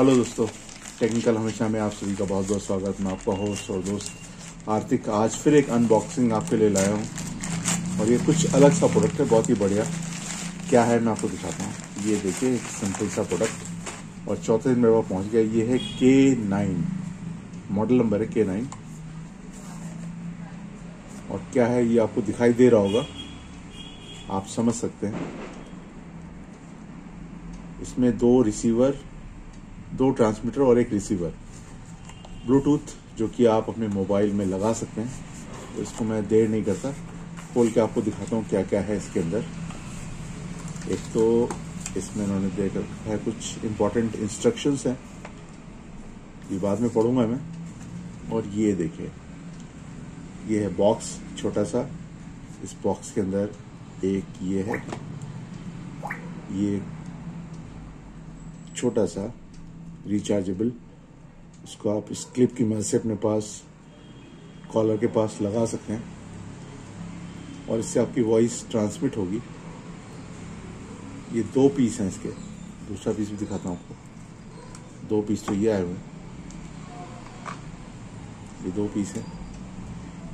Hello दोस्तों, technical हमेशा में आप सभी का बहुत बहुत स्वागत। मैं आपका होस्ट और दोस्त आर्थिक आज फिर एक अनबॉक्सिंग आपके लिए लाया हूँ और ये कुछ अलग सा प्रोडक्ट है, बहुत ही बढ़िया। क्या है मैं आपको दिखाता हूँ। ये देखिए एक सिंपल सा प्रोडक्ट और चौथे दिन मेरे पास पहुँच गया। ये है K9, मॉडल नंबर है K9। और क्या है ये आपको दिखाई दे रहा होगा, आप समझ सकते हैं। इसमें दो रिसीवर, दो ट्रांसमीटर और एक रिसीवर ब्लूटूथ, जो कि आप अपने मोबाइल में लगा सकते हैं। तो इसको मैं देर नहीं करता, खोल के आपको दिखाता हूँ क्या क्या है इसके अंदर। एक तो इसमें इन्होंने देखा है कुछ इम्पोर्टेंट इंस्ट्रक्शंस हैं, ये बाद में पढ़ूंगा मैं। और ये देखिए, ये है बॉक्स छोटा सा। इस बॉक्स के अंदर एक ये है, ये छोटा सा रिचार्जेबल, उसको आप इस क्लिप की मदद से अपने पास कॉलर के पास लगा सकते हैं और इससे आपकी वॉइस ट्रांसमिट होगी। ये दो पीस हैं इसके, दूसरा पीस भी दिखाता हूँ आपको। दो पीस तो ये आए हुए हैं, ये दो पीस हैं।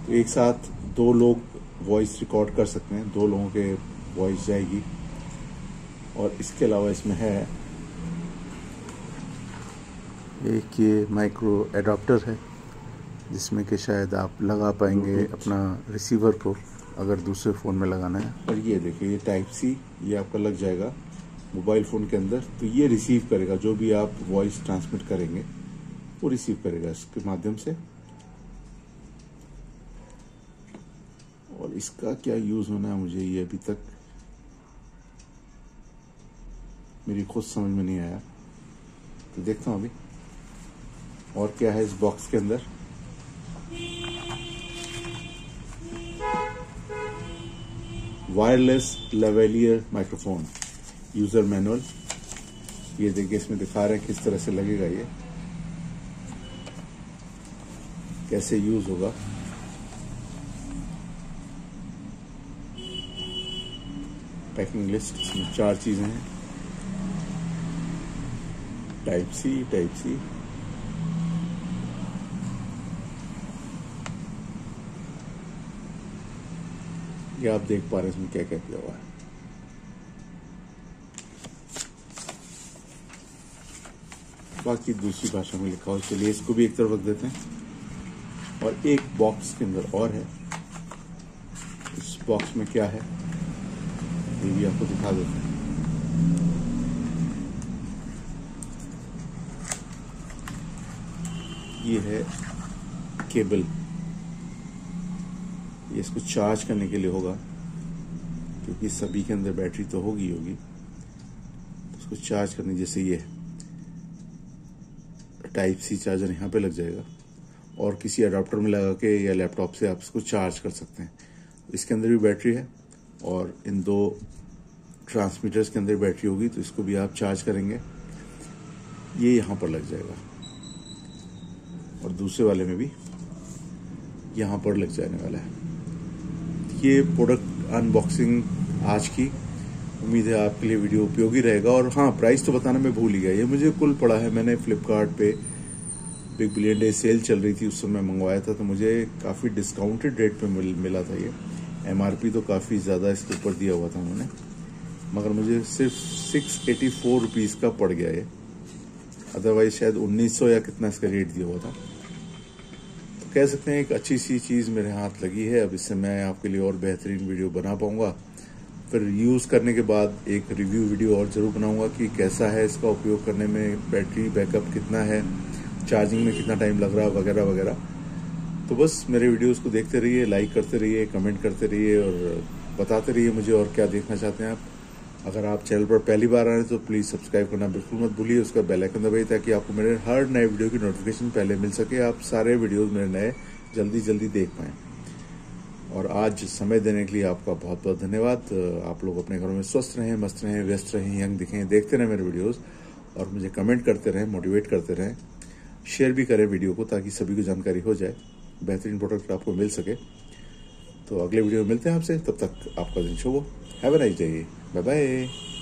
तो एक साथ दो लोग वॉइस रिकॉर्ड कर सकते हैं, दो लोगों के वॉइस जाएगी। और इसके अलावा इसमें है एक ये माइक्रो एडाप्टर है, जिसमें कि शायद आप लगा पाएंगे अपना रिसीवर को अगर दूसरे फ़ोन में लगाना है। और ये देखिए ये Type-C, ये आपका लग जाएगा मोबाइल फ़ोन के अंदर, तो ये रिसीव करेगा जो भी आप वॉइस ट्रांसमिट करेंगे वो रिसीव करेगा इसके माध्यम से। और इसका क्या यूज़ होना है मुझे ये अभी तक मेरी खुद समझ में नहीं आया, तो देखता हूँ अभी। और क्या है इस बॉक्स के अंदर, wireless lavalier microphone user manual. ये देखिए इसमें दिखा रहे हैं किस तरह से लगेगा, ये कैसे यूज होगा। पैकिंग लिस्ट, इसमें 4 चीजें हैं, Type-C, ये आप देख पा रहे हैं इसमें क्या क्या किया हुआ है। बाकी दूसरी भाषा में लिखा हो, चलिए इसको भी एक तरफ रख देते हैं। और एक बॉक्स के अंदर और है, इस बॉक्स में क्या है ये भी आपको दिखा देते हैं। ये है केबल, ये इसको चार्ज करने के लिए होगा, क्योंकि सभी के अंदर बैटरी तो होगी तो इसको चार्ज करने, जैसे ये Type-C चार्जर यहाँ पे लग जाएगा और किसी अडाप्टर में लगा के या लैपटॉप से आप इसको चार्ज कर सकते हैं। इसके अंदर भी बैटरी है और इन दो ट्रांसमीटर्स के अंदर बैटरी होगी, तो इसको भी आप चार्ज करेंगे, ये यहाँ पर लग जाएगा और दूसरे वाले में भी यहाँ पर लग जाने वाला है। ये प्रोडक्ट अनबॉक्सिंग आज की, उम्मीद है आपके लिए वीडियो उपयोगी रहेगा। और हाँ, प्राइस तो बताना मैं भूल ही गया, ये मुझे कुल पड़ा है। मैंने फ्लिपकार्ट पे बिग बिलियन डे सेल चल रही थी, उस समय मंगवाया था, तो मुझे काफ़ी डिस्काउंटेड रेट पे मिला था। ये MRP तो काफ़ी ज़्यादा इसके ऊपर दिया हुआ था उन्होंने, मगर मुझे सिर्फ 684 रुपीज़ का पड़ गया ये। अदरवाइज शायद 1900 या कितना इसका रेट दिया हुआ था। कह सकते हैं एक अच्छी सी चीज़ मेरे हाथ लगी है। अब इससे मैं आपके लिए और बेहतरीन वीडियो बना पाऊंगा, फिर यूज़ करने के बाद एक रिव्यू वीडियो और ज़रूर बनाऊंगा कि कैसा है, इसका उपयोग करने में बैटरी बैकअप कितना है, चार्जिंग में कितना टाइम लग रहा वगैरह वगैरह। तो बस मेरे वीडियोज़ को देखते रहिए, लाइक करते रहिए, कमेंट करते रहिए और बताते रहिए मुझे और क्या देखना चाहते हैं आप। अगर आप चैनल पर पहली बार आ रहे हैं तो प्लीज़ सब्सक्राइब करना बिल्कुल मत भूलिए, उसका बेल आइकन दबाइए ताकि आपको मेरे हर नए वीडियो की नोटिफिकेशन पहले मिल सके, आप सारे वीडियोस मेरे नए जल्दी देख पाएँ। और आज समय देने के लिए आपका बहुत बहुत धन्यवाद। आप लोग अपने घरों में स्वस्थ रहें, मस्त रहें, व्यस्त रहें, यंग दिखें, देखते रहें मेरे वीडियोज़ और मुझे कमेंट करते रहें, मोटिवेट करते रहें, शेयर भी करें वीडियो को ताकि सभी को जानकारी हो जाए, बेहतरीन प्रोडक्ट आपको मिल सके। तो अगले वीडियो में मिलते हैं आपसे, तब तक आपका दिन शुभ हो। Have a nice day, bye bye.